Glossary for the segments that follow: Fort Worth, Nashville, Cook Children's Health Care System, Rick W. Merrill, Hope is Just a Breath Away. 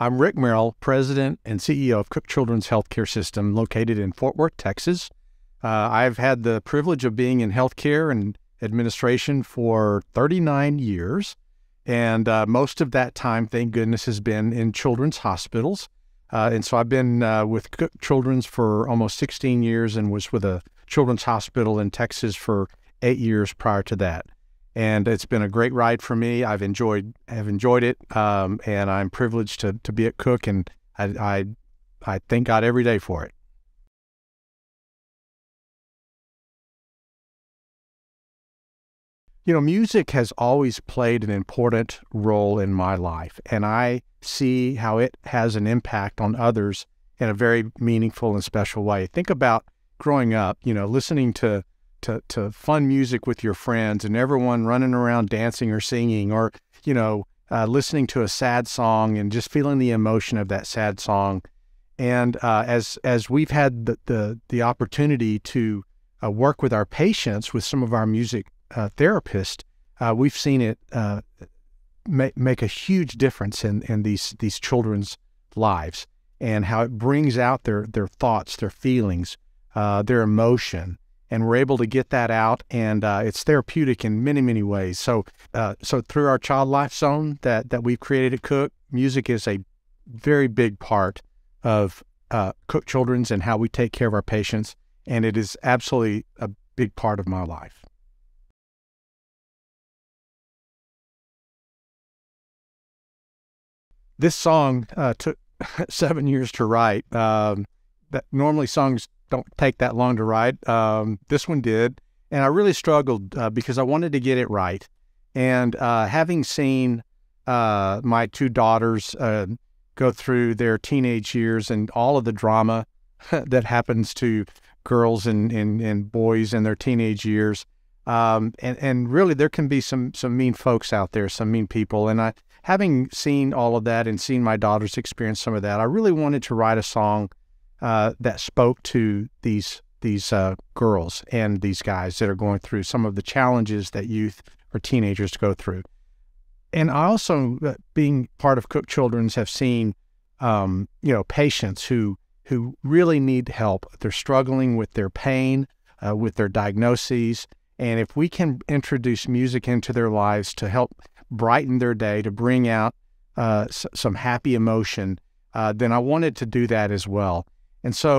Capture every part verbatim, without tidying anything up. I'm Rick Merrill, President and C E O of Cook Children's Health Care System, located in Fort Worth, Texas. Uh, I've had the privilege of being in healthcare and administration for thirty-nine years, and uh, most of that time, thank goodness, has been in children's hospitals. Uh, and so I've been uh, with Cook Children's for almost sixteen years and was with a children's hospital in Texas for eight years prior to that. And it's been a great ride for me. I've enjoyed, I've enjoyed it, um, and I'm privileged to, to be at Cook, and I, I, I thank God every day for it. You know, music has always played an important role in my life, and I see how it has an impact on others in a very meaningful and special way. Think about growing up, you know, listening to, to, to fun music with your friends and everyone running around dancing or singing, or, you know, uh, listening to a sad song and just feeling the emotion of that sad song. And uh, as, as we've had the, the, the opportunity to uh, work with our patients with some of our music Uh, therapist, uh, we've seen it uh, make, make a huge difference in, in these these children's lives, and how it brings out their their thoughts, their feelings, uh, their emotion, and we're able to get that out, and uh, it's therapeutic in many many ways. So uh, so through our Child Life Zone that that we've created at Cook, music is a very big part of uh, Cook Children's and how we take care of our patients, and it is absolutely a big part of my life. This song uh, took seven years to write. Um, that normally songs don't take that long to write. Um, this one did, and I really struggled uh, because I wanted to get it right. And uh, having seen uh, my two daughters uh, go through their teenage years and all of the drama that happens to girls and, and, and boys in their teenage years, Um, and, and really there can be some, some mean folks out there, some mean people. And I, having seen all of that and seen my daughters experience some of that, I really wanted to write a song, uh, that spoke to these, these, uh, girls and these guys that are going through some of the challenges that youth or teenagers go through. And I also, uh, being part of Cook Children's, have seen, um, you know, patients who, who really need help. They're struggling with their pain, uh, with their diagnoses. And if we can introduce music into their lives to help brighten their day, to bring out uh, s some happy emotion, uh, then I wanted to do that as well. And so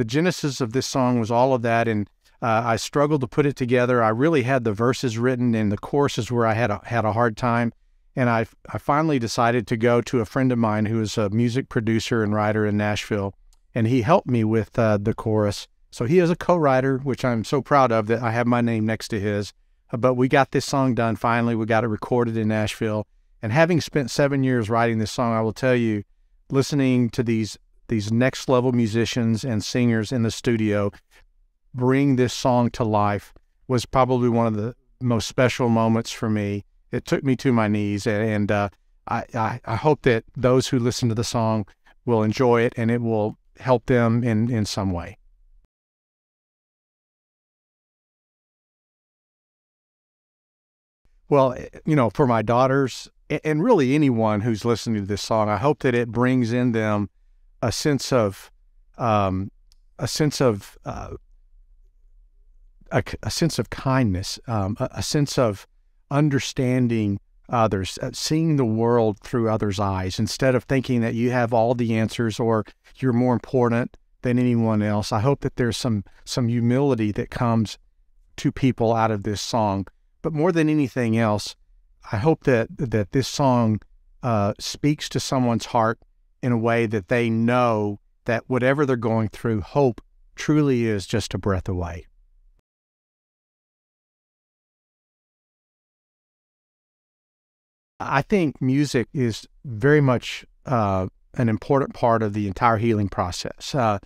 the genesis of this song was all of that, and uh, I struggled to put it together. I really had the verses written, and the choruses where I had a, had a hard time. And I, I finally decided to go to a friend of mine who is a music producer and writer in Nashville, and he helped me with uh, the chorus. So he is a co-writer, which I'm so proud of that I have my name next to his. But we got this song done finally. We got it recorded in Nashville. And having spent seven years writing this song, I will tell you, listening to these these next level musicians and singers in the studio bring this song to life was probably one of the most special moments for me. It took me to my knees, and uh, I, I I hope that those who listen to the song will enjoy it, and it will help them in in some way. Well, you know, for my daughters and really anyone who's listening to this song, I hope that it brings in them a sense of um, a sense of uh, a, a sense of kindness, um, a, a sense of understanding others, uh, seeing the world through others' eyes, instead of thinking that you have all the answers or you're more important than anyone else. I hope that there's some some humility that comes to people out of this song. But more than anything else, I hope that that this song uh, speaks to someone's heart in a way that they know that whatever they're going through, hope truly is just a breath away. I think music is very much uh, an important part of the entire healing process. Uh,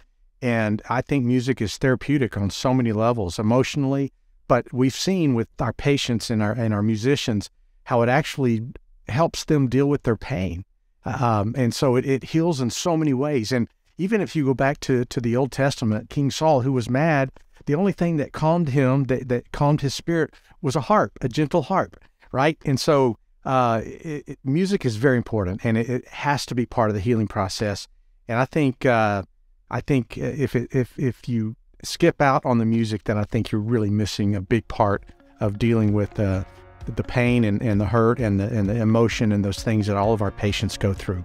and I think music is therapeutic on so many levels, emotionally. But we've seen with our patients and our, and our musicians how it actually helps them deal with their pain. Um, and so it, it heals in so many ways. And even if you go back to, to the Old Testament, King Saul, who was mad, the only thing that calmed him, that, that calmed his spirit, was a harp, a gentle harp, right? And so uh, it, it, music is very important, and it, it has to be part of the healing process. And I think uh, I think if it, if if you skip out on the music, then I think you're really missing a big part of dealing with uh, the pain and, and the hurt and the, and the emotion and those things that all of our patients go through.